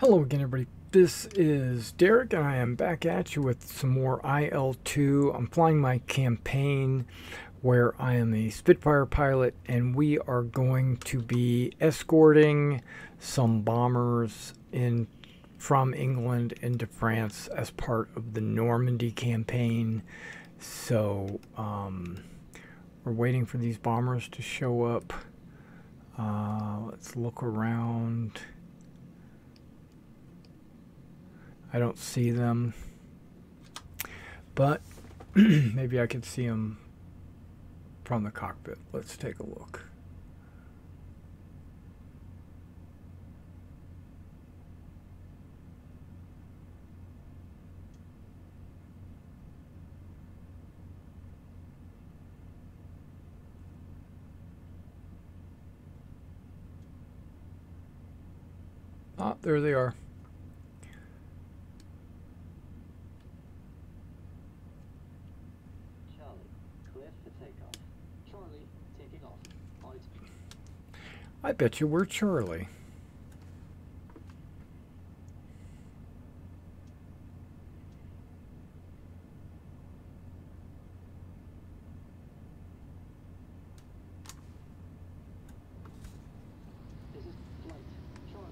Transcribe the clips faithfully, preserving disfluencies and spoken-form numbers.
Hello again, everybody. This is Derek, and I am back at you with some more I L two. I'm flying my campaign where I am a Spitfire pilot, and we are going to be escorting some bombers in from England into France as part of the Normandy campaign. So um, we're waiting for these bombers to show up. Uh, let's look around. I don't see them, but maybe I could see them from the cockpit. Let's take a look. Ah, there they are. I bet you we're Charlie. This is flight Charlie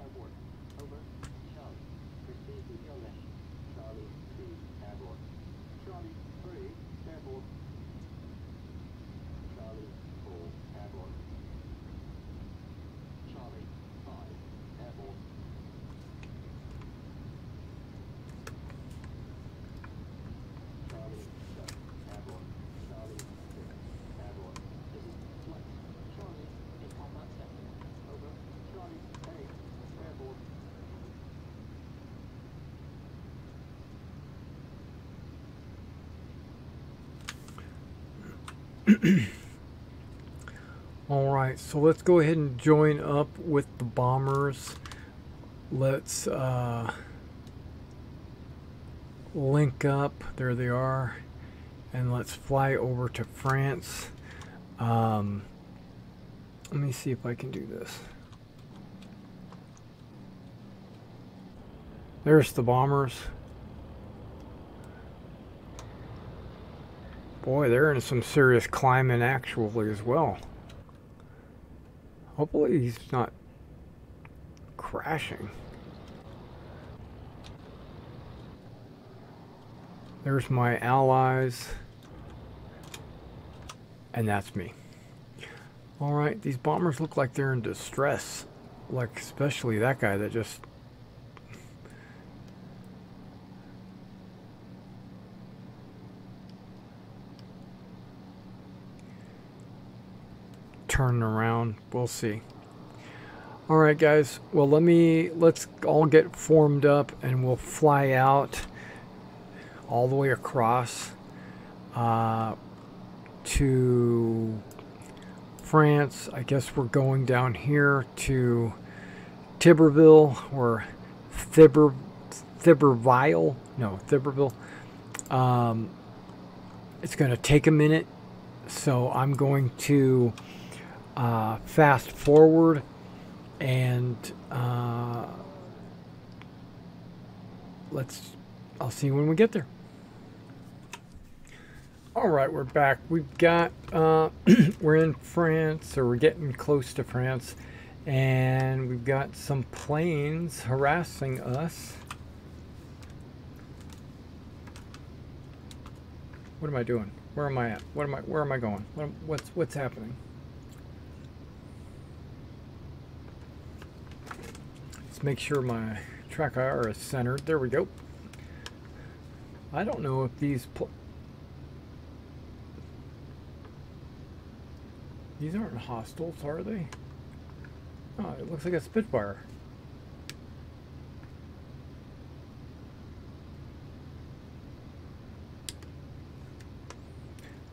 airborne. Over. Charlie, proceed with your mission. Charlie two airborne. Charlie three airborne. Charlie four airborne. All right, so let's go ahead and join up with the bombers. Let's uh, link up. There they are, and let's fly over to France. Um, let me see if I can do this. There's the bombers. Boy, they're in some serious climbing actually as well. Hopefully he's not crashing. There's my allies. And that's me. Alright, these bombers look like they're in distress. Like, especially that guy that just... turn around. We'll see. All right, guys. Well, let me let's all get formed up, and we'll fly out all the way across uh, to France. I guess we're going down here to Thiberville or Thiber Thiberville. No, Thiberville. Um, it's going to take a minute, so I'm going to. Uh, fast forward and uh, let's I'll see you when we get there. Alright, we're back. We've got uh, we're in France, or we're getting close to France, and we've got some planes harassing us. What am I doing? Where am I at? What am I where am I going? What am, what's what's happening? Make sure my track I R is centered. There we go. I don't know if these pl these aren't hostiles, are they? Oh, it looks like a Spitfire.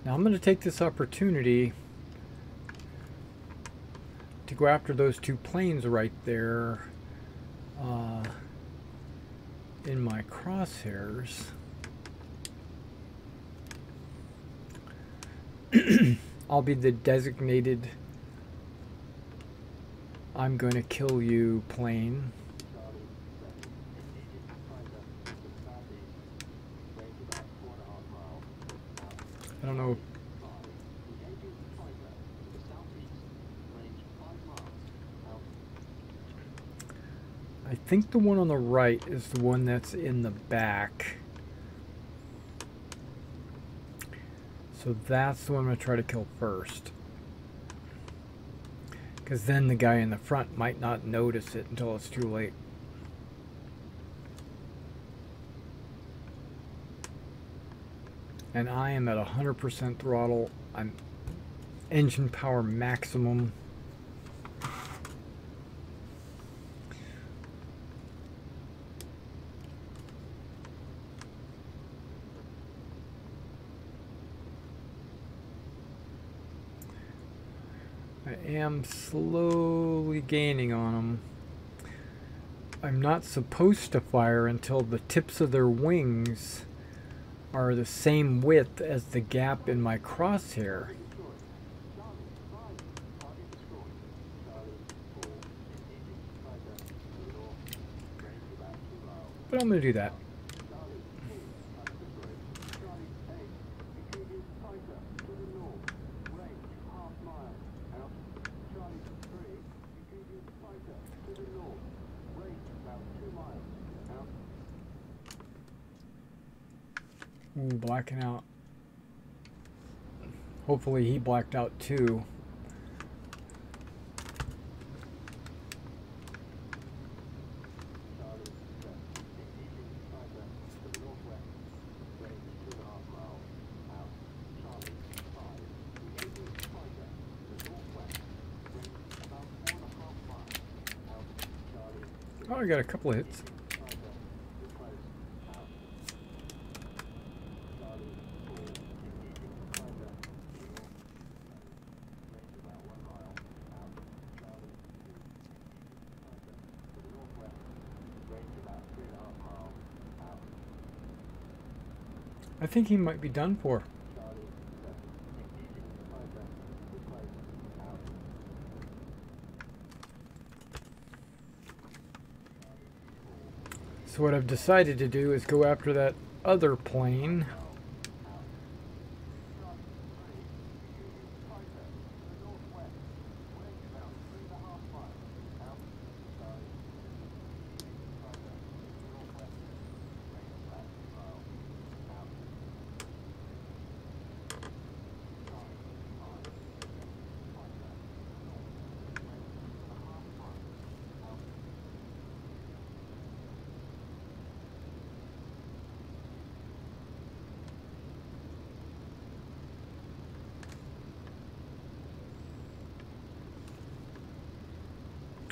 Now I'm going to take this opportunity to go after those two planes right there. Uh, in my crosshairs. I'll be the designated I'm going to kill you plane. I don't know. I think the one on the right is the one that's in the back. So that's the one I'm going to try to kill first. Because then the guy in the front might not notice it until it's too late. And I am at one hundred percent throttle. I'm engine power maximum. I am slowly gaining on them. I'm not supposed to fire until the tips of their wings are the same width as the gap in my crosshair. But I'm going to do that. Ooh, blacking out. Hopefully he blacked out too. Oh, I got a couple of hits. I think he might be done for. So what I've decided to do is go after that other plane.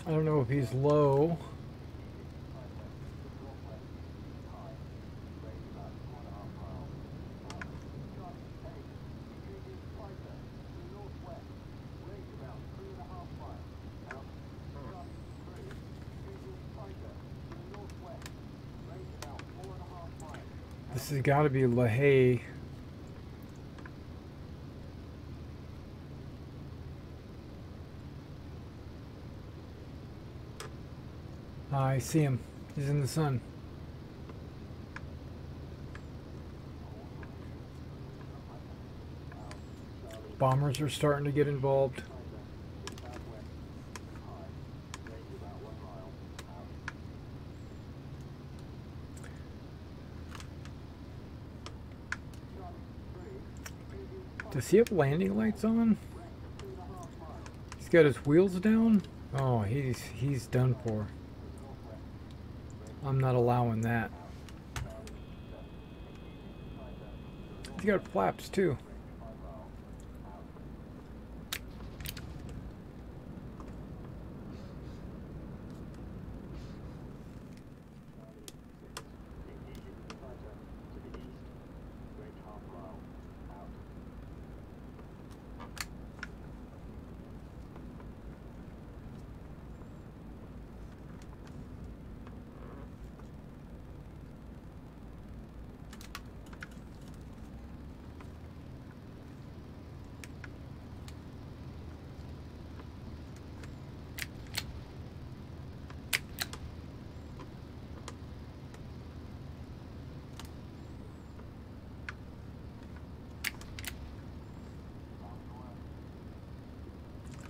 I don't know if he's low. This has got to be La Hague. I see him. He's in the sun. Bombers are starting to get involved. Does he have landing lights on? He's got his wheels down? Oh, he's he's done for. I'm not allowing that. He's got flaps too.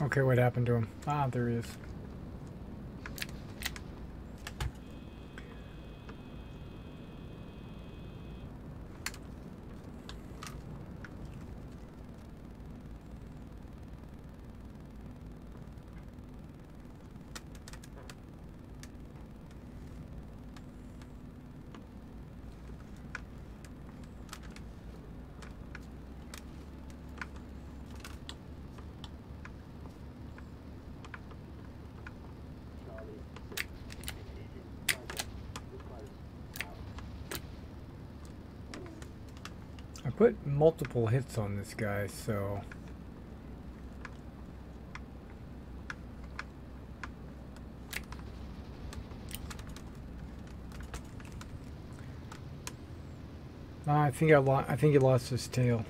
Okay, what happened to him? Ah, there he is. Put multiple hits on this guy, so uh, I think I lost. I think he lost his tail.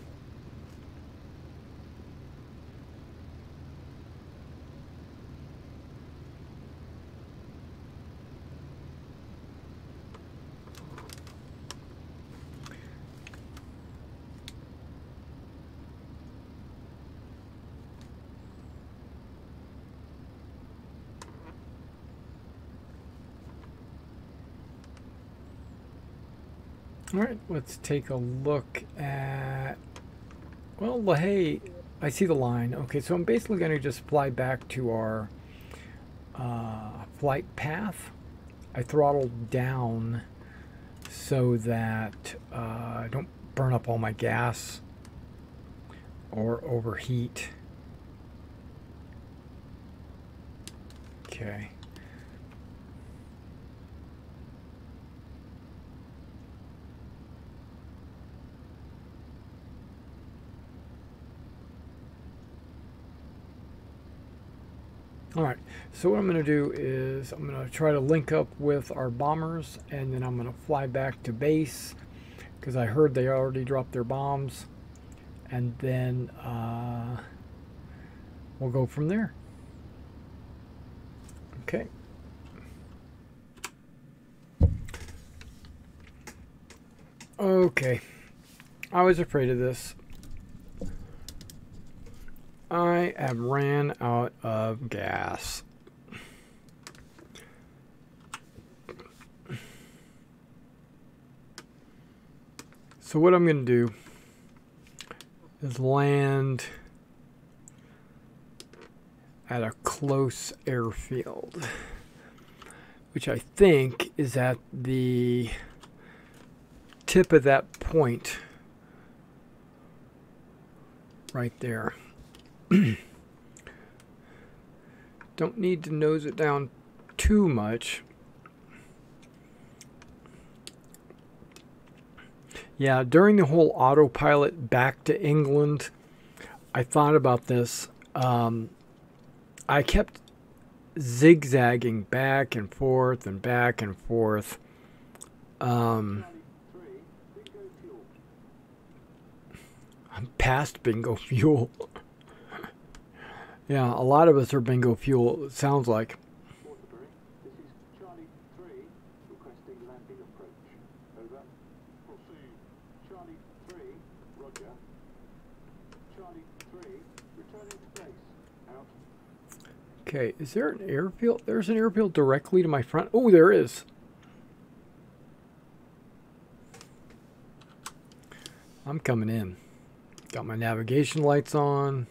Alright, let's take a look at, well, La Hague, I see the line. Okay, so I'm basically going to just fly back to our uh, flight path. I throttled down so that uh, I don't burn up all my gas or overheat. Okay. Alright, so what I'm going to do is I'm going to try to link up with our bombers, and then I'm going to fly back to base because I heard they already dropped their bombs, and then uh, we'll go from there. Okay. Okay. I was afraid of this. I have ran out of gas. So what I'm going to do is land at a close airfield, which I think is at the tip of that point right there. Don't need to nose it down too much. Yeah, during the whole autopilot back to England, I thought about this. Um, I kept zigzagging back and forth and back and forth. Um, I'm past bingo fuel. Yeah, a lot of us are bingo fuel, it sounds like. Waterbury, this is Charlie three, requesting landing approach. Over. Proceed. Charlie three, roger. Charlie three, returning to base. Out. Okay, is there an airfield? There's an airfield directly to my front. Oh, there is. I'm coming in. Got my navigation lights on.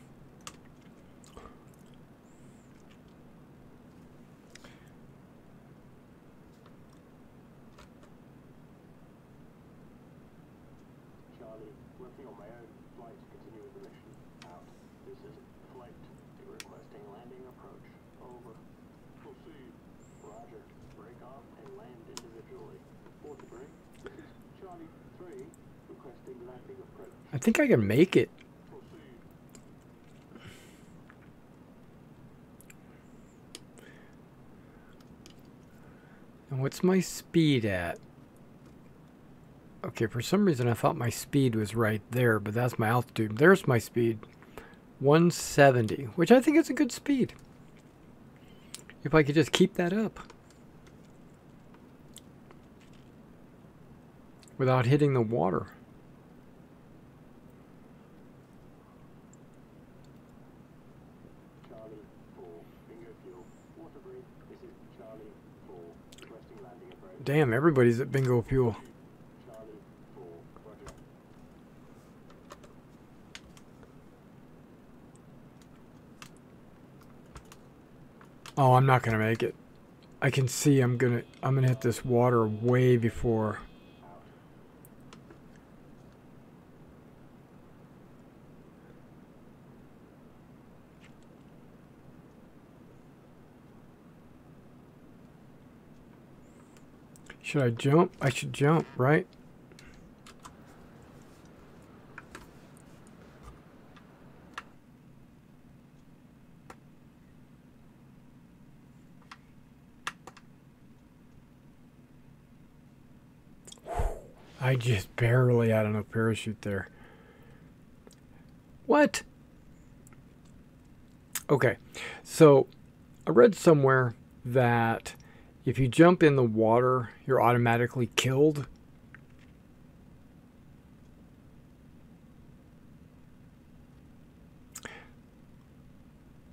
I think I can make it. And what's my speed at? Okay, for some reason I thought my speed was right there, but that's my altitude. There's my speed. one seventy, which I think is a good speed. If I could just keep that up. Without hitting the water. Damn, everybody's at bingo fuel. Oh, I'm not gonna make it. I can see I'm gonna I'm gonna hit this water way before. Should I jump? I should jump, right? I just barely had enough parachute there. What? Okay, so I read somewhere that if you jump in the water, you're automatically killed.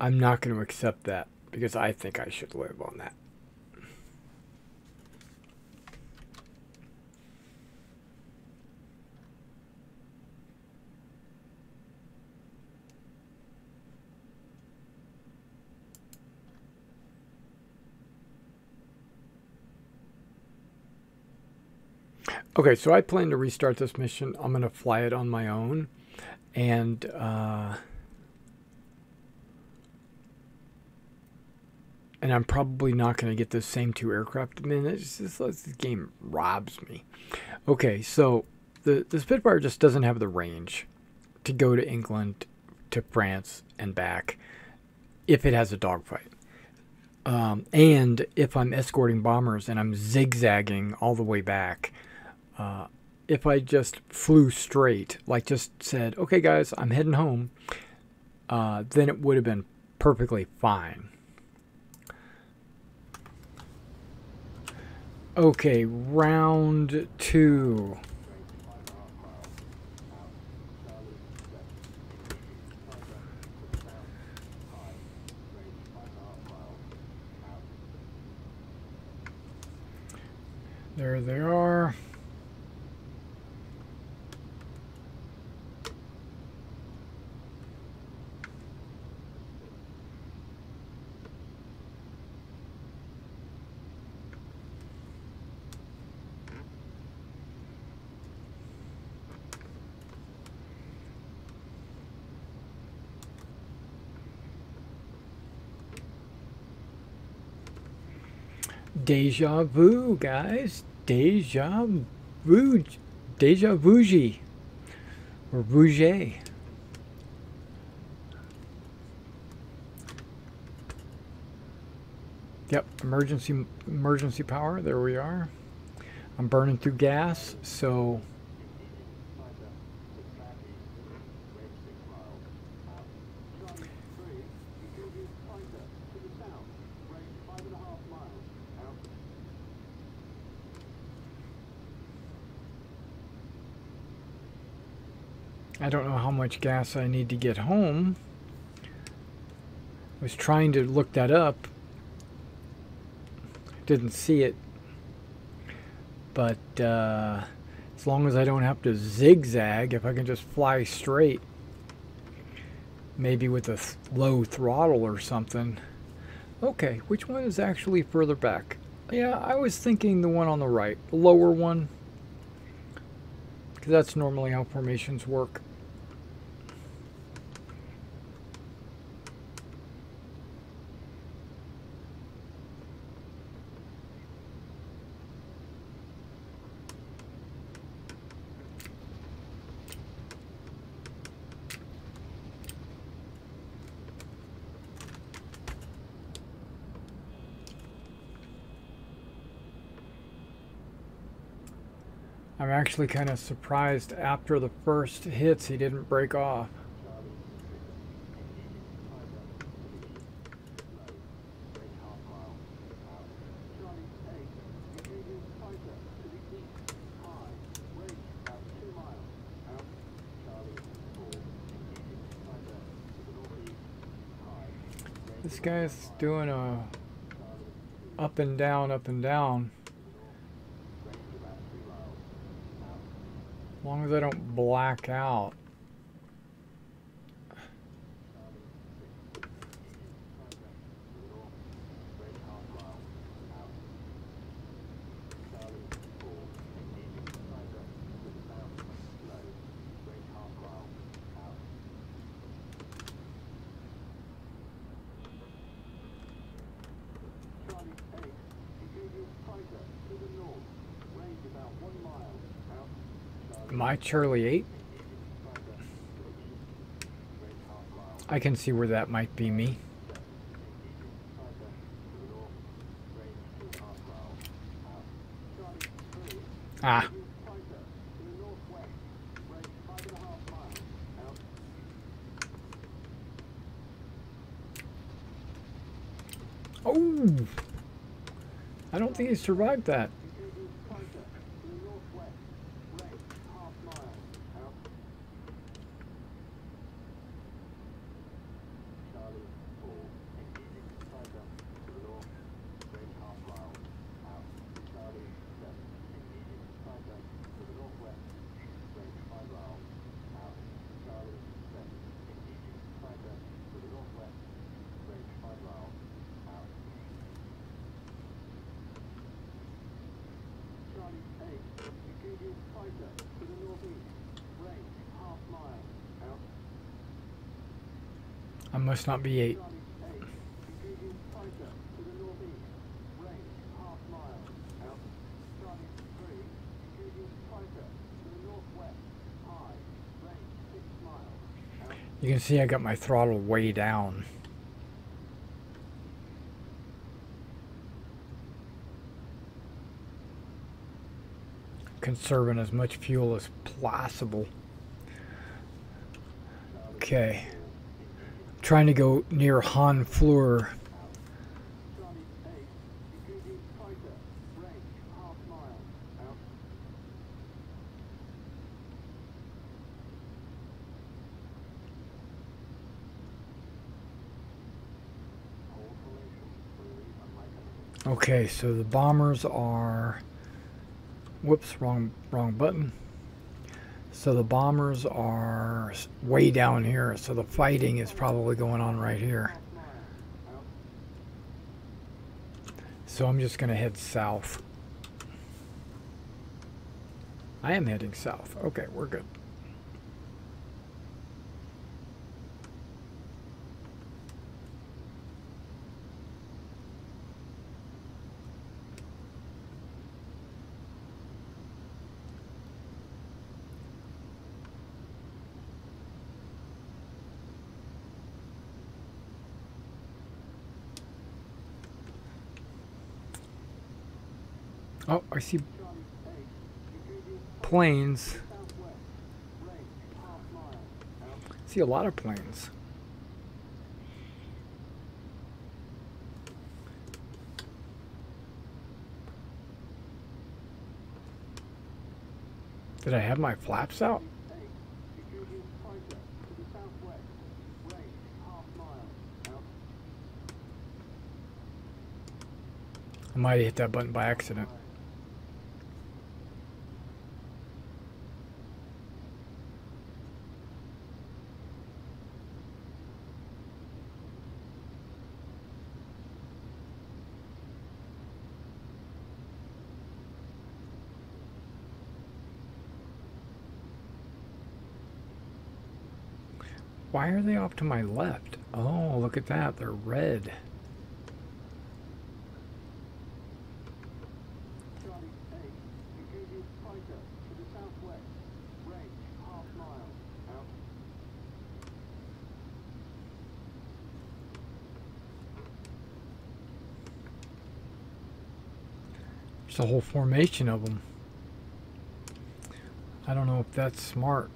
I'm not going to accept that because I think I should live on that. Okay, so I plan to restart this mission. I'm going to fly it on my own. And uh, and I'm probably not going to get those same two aircraft. I mean, it's just, this game robs me. Okay, so the, the Spitfire just doesn't have the range to go to England, to France, and back if it has a dogfight. Um, and if I'm escorting bombers and I'm zigzagging all the way back... Uh, if I just flew straight, like just said, okay guys, I'm heading home, uh, then it would have been perfectly fine. Okay, round two. There they are. Deja vu, guys. Deja vu. Deja vu. Or bouge. Yep. Emergency, emergency power. There we are. I'm burning through gas, so... I don't know how much gas I need to get home. I was trying to look that up. Didn't see it. But uh, as long as I don't have to zigzag, if I can just fly straight, maybe with a th- low throttle or something. Okay, which one is actually further back? Yeah, I was thinking the one on the right, the lower one. Because that's normally how formations work. I'm actually kind of surprised after the first hits he didn't break off. This guy's doing a up and down, up and down. As long as I don't black out. My Charlie eight. I can see where that might be me. Ah. Oh. I don't think he survived that. I must not be eight. You can see I got my throttle way down. Conserving as much fuel as possible. Okay. Trying to go near Han Fleur. Okay, so the bombers are, whoops, wrong wrong button. So the bombers are way down here, so the fighting is probably going on right here. So I'm just going to head south. I am heading south. Okay, we're good. Oh, I see planes. I see a lot of planes. Did I have my flaps out? I might have hit that button by accident. Why are they off to my left? Oh, look at that. They're red. There's a whole formation of them. I don't know if that's smart.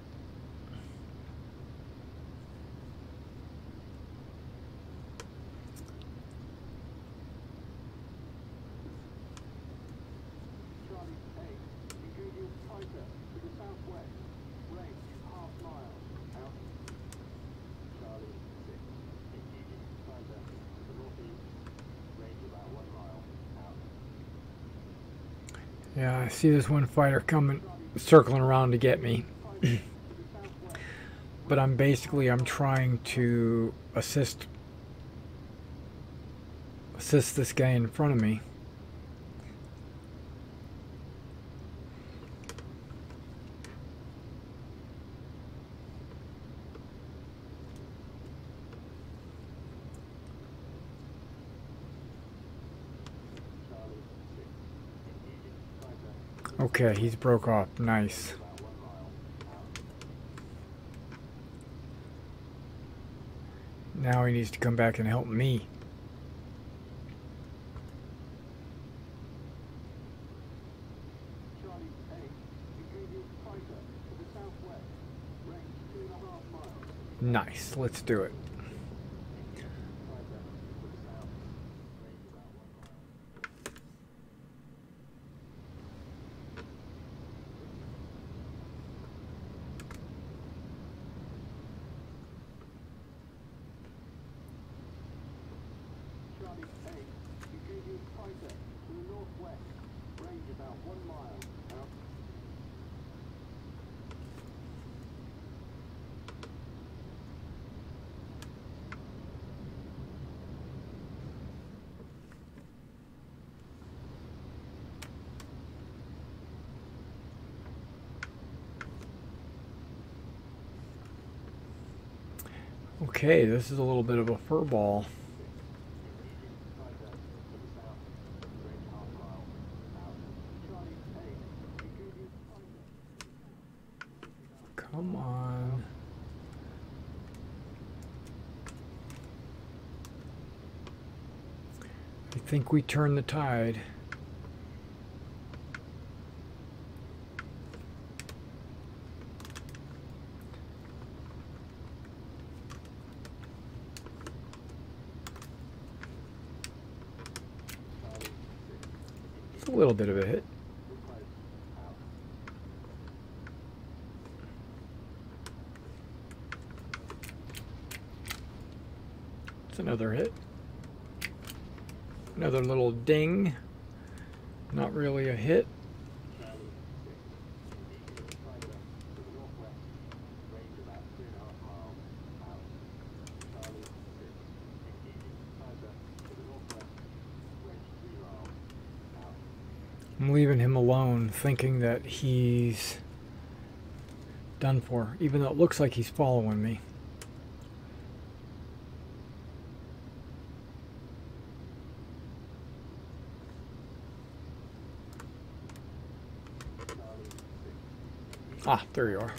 Yeah, I see this one fighter coming, circling around to get me. But I'm basically, I'm trying to assist, assist this guy in front of me. Okay, he's broke off. Nice. Now he needs to come back and help me. Nice. Let's do it. Okay, this is a little bit of a furball. Come on. I think we turned the tide. Little bit of a hit. It's another hit. Another little ding. Not really a hit. I'm leaving him alone, thinking that he's done for, even though it looks like he's following me. Ah, there you are.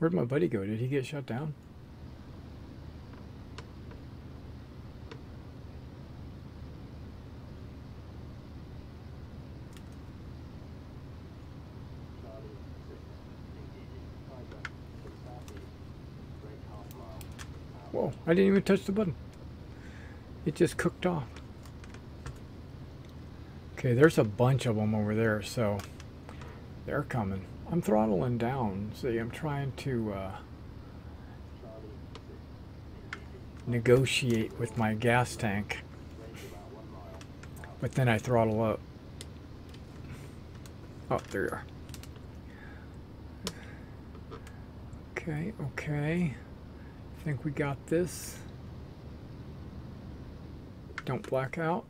Where'd my buddy go? Did he get shot down? Whoa, I didn't even touch the button. It just cooked off. Okay, there's a bunch of them over there, so they're coming. I'm throttling down. See, I'm trying to uh, negotiate with my gas tank, but then I throttle up. Oh, there you are. Okay, okay. I think we got this. Don't black out.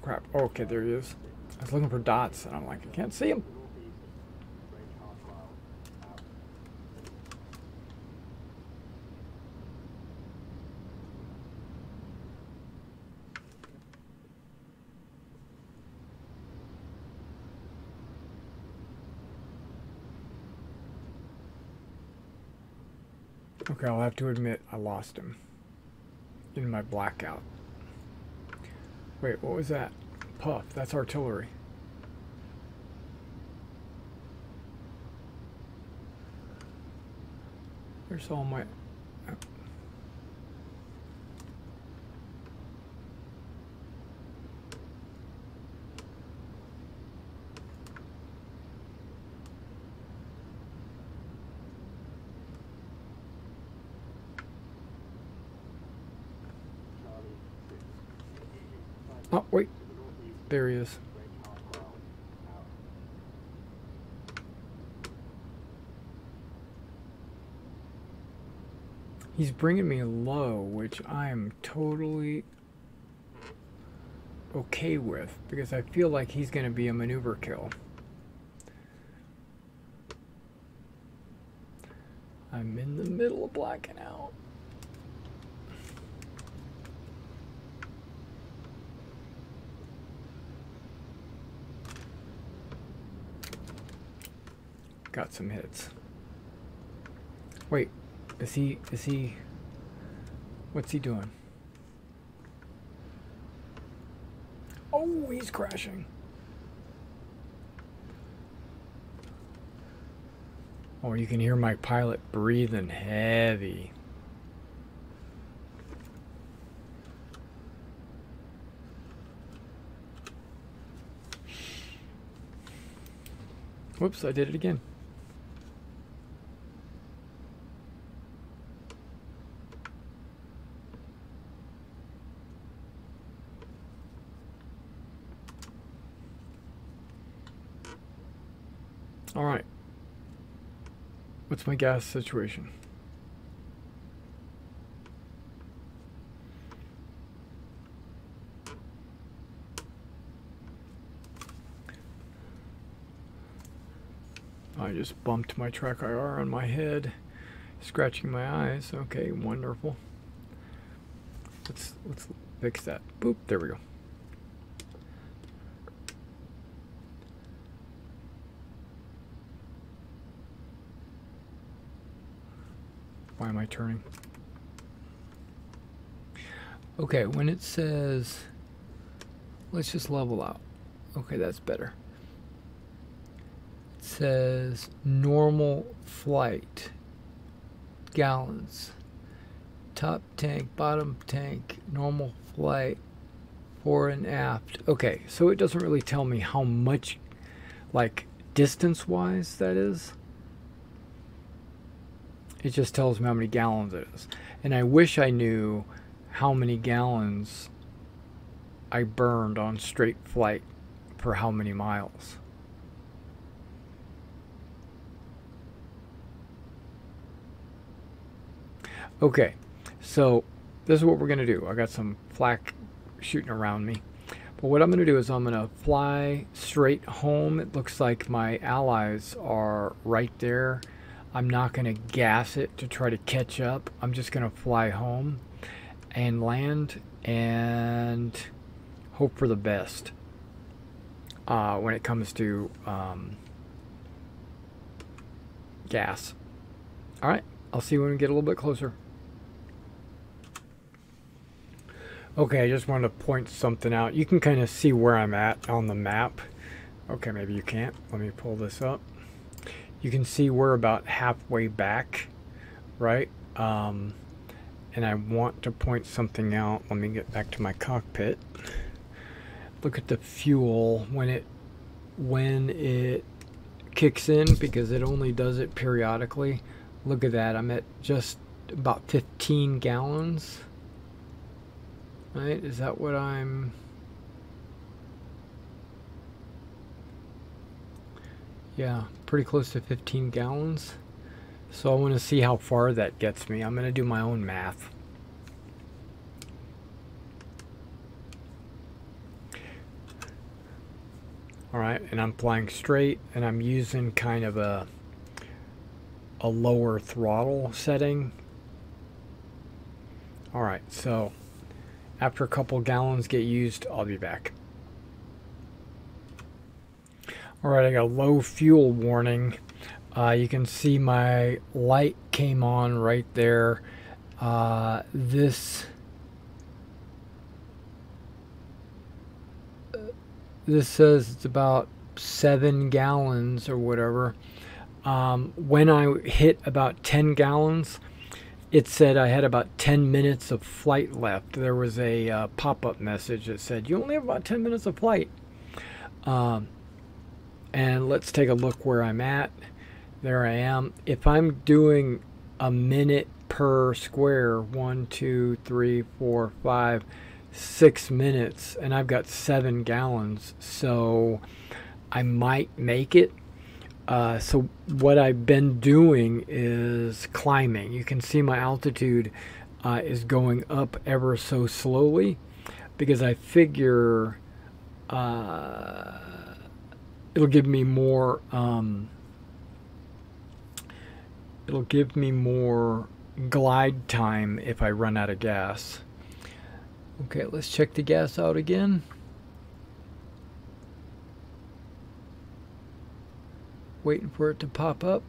Crap. Okay, there he is. I was looking for dots, and I'm like, I can't see him. Okay, I'll have to admit I lost him in my blackout. Wait, what was that? Puff, that's artillery. There's all my... Oh. Oh, wait. There he is. He's bringing me low, which I am totally okay with, because I feel like he's going to be a maneuver kill. I'm in the middle of blacking out. Got some hits. Wait, is he, is he, what's he doing? Oh, he's crashing. Oh, you can hear my pilot breathing heavy. Whoops, I did it again. All right, what's my gas situation? I just bumped my track I R on my head, scratching my eyes. Okay, wonderful. Let's, let's fix that. Boop, there we go. Why am I turning? Okay, when it says, let's just level out. Okay, that's better. It says normal flight, gallons, top tank, bottom tank, normal flight, fore and aft. Okay, so it doesn't really tell me how much, like, distance-wise that is. It just tells me how many gallons it is. And I wish I knew how many gallons I burned on straight flight for how many miles. Okay, so this is what we're going to do. I got some flak shooting around me. But what I'm going to do is I'm going to fly straight home. It looks like my allies are right there. I'm not going to gas it to try to catch up. I'm just going to fly home and land and hope for the best uh, when it comes to um, gas. All right, I'll see you when we get a little bit closer. Okay, I just wanted to point something out. You can kind of see where I'm at on the map. Okay, maybe you can't. Let me pull this up. You can see we're about halfway back, right? Um, and I want to point something out. Let me get back to my cockpit. Look at the fuel when it when it kicks in, because it only does it periodically. Look at that. I'm at just about fifteen gallons. Right? Is that what I'm... Yeah, pretty close to fifteen gallons. So I want to see how far that gets me. I'm going to do my own math. All right, and I'm flying straight, and I'm using kind of a a lower throttle setting. All right, so after a couple gallons get used, I'll be back. All right, I got a low fuel warning. Uh, you can see my light came on right there. Uh, this uh, this says it's about seven gallons or whatever. Um, when I hit about ten gallons, it said I had about ten minutes of flight left. There was a uh, pop-up message that said, you only have about ten minutes of flight. Um, and let's take a look where I'm at. There I am. If I'm doing a minute per square, one, two, three, four, five, six minutes, and I've got seven gallons, so I might make it. Uh, so what I've been doing is climbing. You can see my altitude uh, is going up ever so slowly because I figure uh, it'll give me more. Um, it'll give me more glide time if I run out of gas. Okay, let's check the gas out again. Waiting for it to pop up.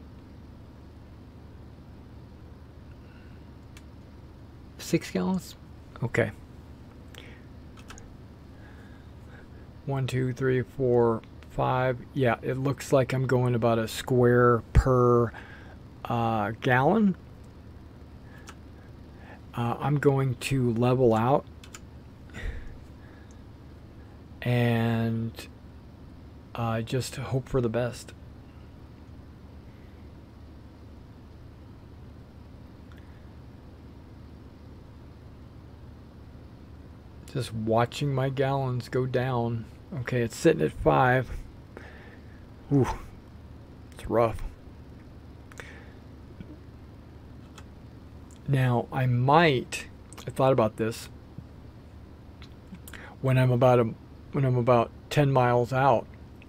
Six gallons. Okay, one two three four five. Yeah, it looks like I'm going about a square per uh, gallon. uh, I'm going to level out and uh, just hope for the best. Just watching my gallons go down. Okay, it's sitting at five. Ooh, it's rough. Now, I might, I thought about this, when I'm about a, when I'm about ten miles out,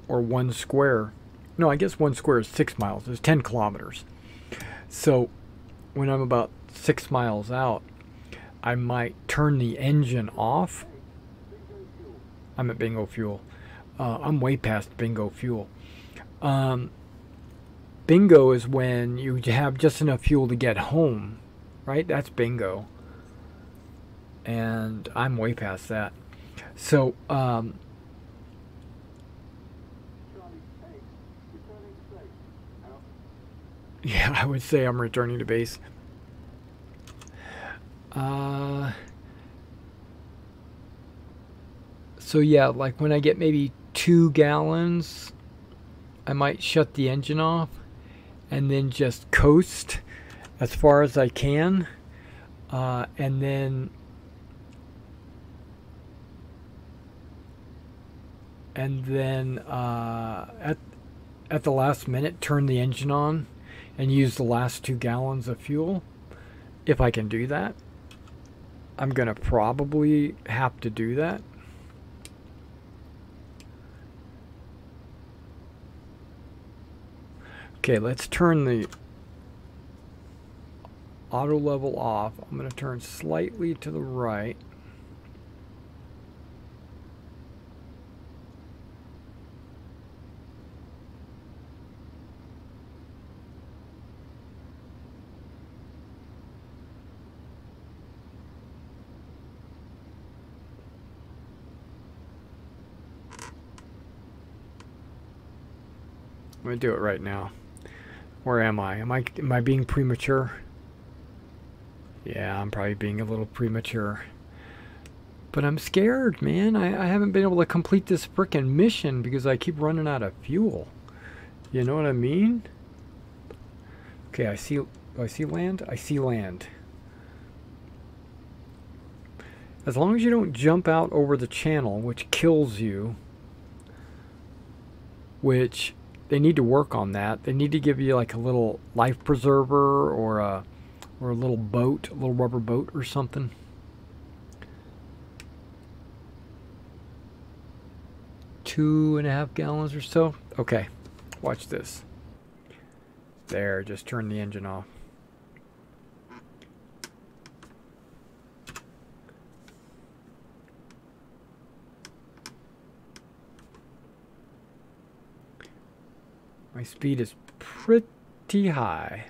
or one square. No, I guess one square is six miles. It's ten kilometers. So when I'm about six miles out, I might turn the engine off. I'm at bingo fuel. Uh, I'm way past bingo fuel. Um, bingo is when you have just enough fuel to get home, right? That's bingo. And I'm way past that. So, um, yeah, I would say I'm returning to base. Uh, so yeah, like when I get maybe two gallons, I might shut the engine off and then just coast as far as I can. Uh, and then, and then, uh, at, at the last minute, turn the engine on and use the last two gallons of fuel. If I can do that. I'm gonna probably have to do that. Okay, let's turn the auto level off. I'm gonna turn slightly to the right. I'm gonna do it right now. Where am I? Am I am I being premature? Yeah, I'm probably being a little premature. But I'm scared, man. I, I haven't been able to complete this frickin' mission because I keep running out of fuel. You know what I mean? Okay, I see. Do I see land? I see land. As long as you don't jump out over the channel, which kills you, which they need to work on that. They need to give you like a little life preserver or a, or a little boat, a little rubber boat or something. Two and a half gallons or so. Okay, watch this. There, just turn the engine off. My speed is pretty pretty high.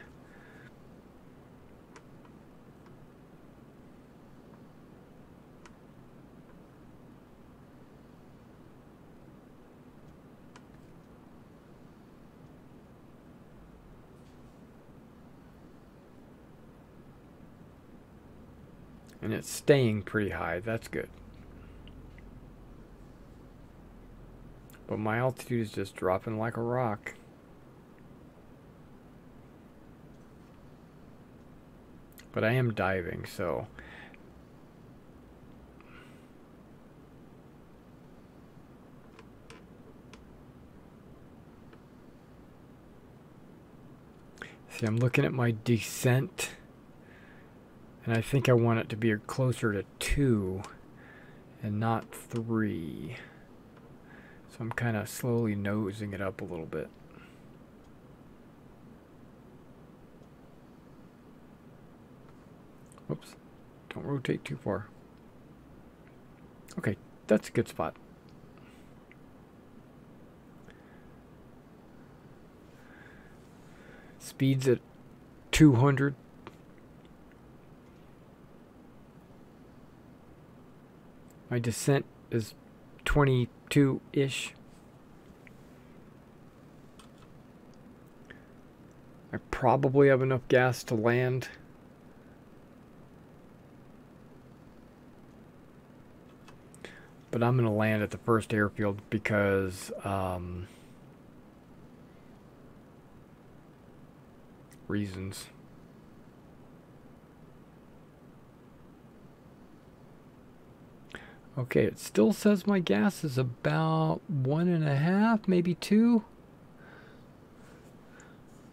And it's staying pretty high. That's good. But my altitude is just dropping like a rock. But I am diving, so... See, I'm looking at my descent. And I think I want it to be closer to two and not three. So I'm kind of slowly nosing it up a little bit. Oops, don't rotate too far. Okay, that's a good spot. Speed's at two hundred. My descent is twenty-two-ish. I probably have enough gas to land. But I'm going to land at the first airfield because um, reasons. Okay, it still says my gas is about one and a half, maybe two.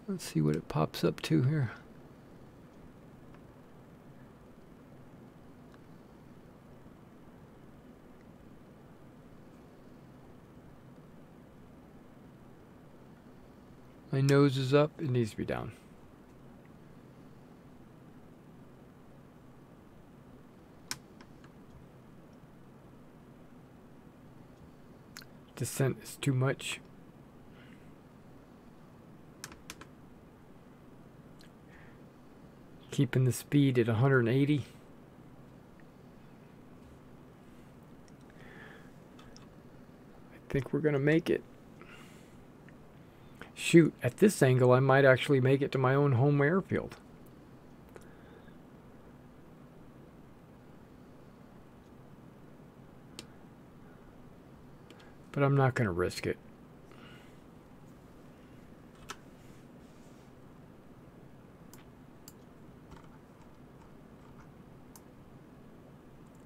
Let's see what it pops up to here. My nose is up, it needs to be down. Descent is too much. Keeping the speed at one hundred eighty. I think we're going to make it. Shoot, at this angle I might actually make it to my own home airfield. But I'm not going to risk it.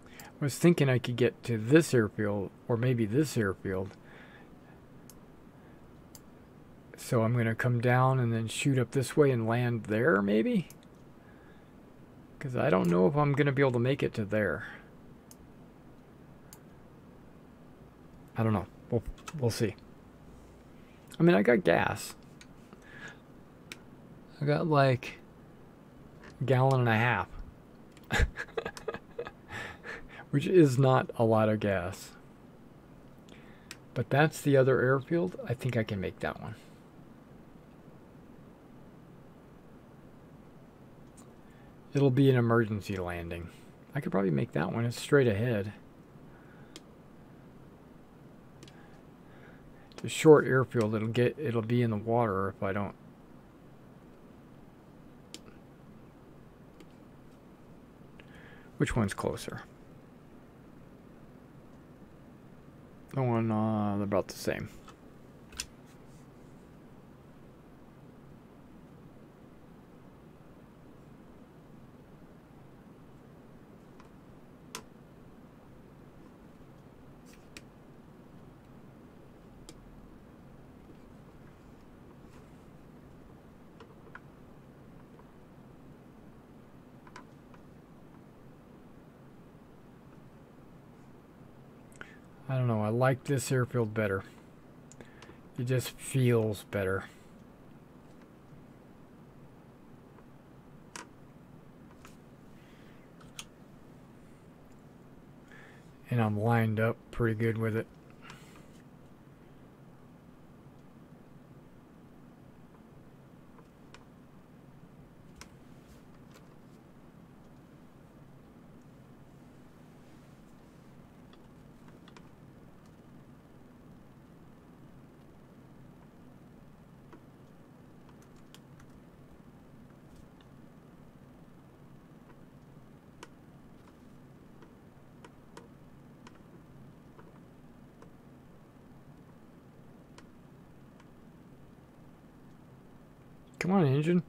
I was thinking I could get to this airfield, or maybe this airfield. So I'm going to come down and then shoot up this way and land there, maybe? Because I don't know if I'm going to be able to make it to there. I don't know. We'll, we'll see. I mean, I got gas. I got like a gallon and a half. Which is not a lot of gas. But that's the other airfield. I think I can make that one. It'll be an emergency landing. I could probably make that one. It's straight ahead. The short airfield, it'll get, it'll be in the water if I don't. Which one's closer? The one uh, about the same. I don't know, I like this airfield better. It just feels better. And I'm lined up pretty good with it. Come on, engine.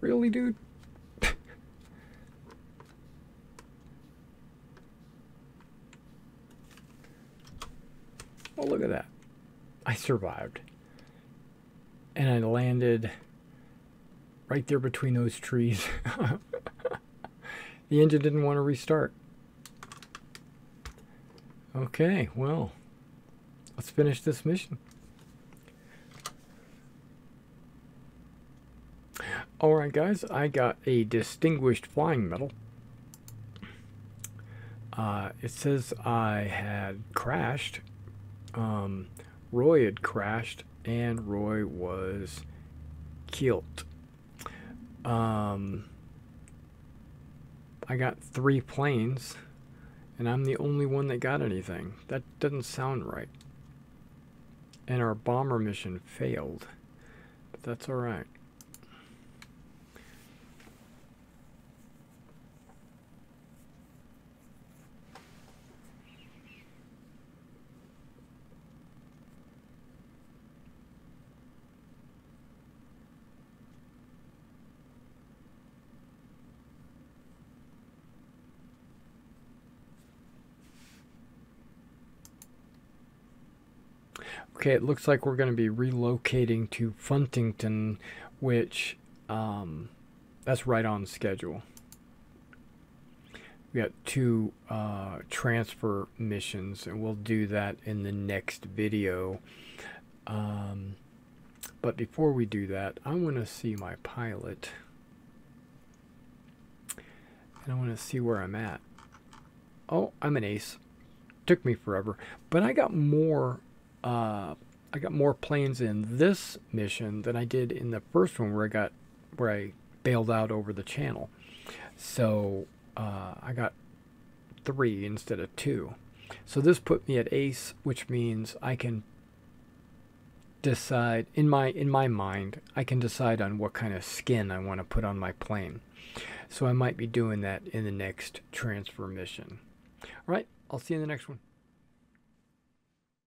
Really, dude? Well, look at that. I survived. And I landed right there between those trees. The engine didn't want to restart. Okay, well, let's finish this mission. Alright guys, I got a Distinguished Flying Medal. Uh, it says I had crashed, um, Roy had crashed, and Roy was killed. Um, I got three planes, and I'm the only one that got anything. That doesn't sound right. And our bomber mission failed, but that's alright. Okay, it looks like we're going to be relocating to Funtington, which, um, that's right on schedule. We got two uh, transfer missions, and we'll do that in the next video. Um, but before we do that, I want to see my pilot. And I want to see where I'm at. Oh, I'm an ace. Took me forever. But I got more... Uh, I got more planes in this mission than I did in the first one where I got where I bailed out over the channel. So uh, I got three instead of two. So this put me at ace, which means I can decide in my in my mind I can decide on what kind of skin I want to put on my plane. So I might be doing that in the next transfer mission. All right, I'll see you in the next one.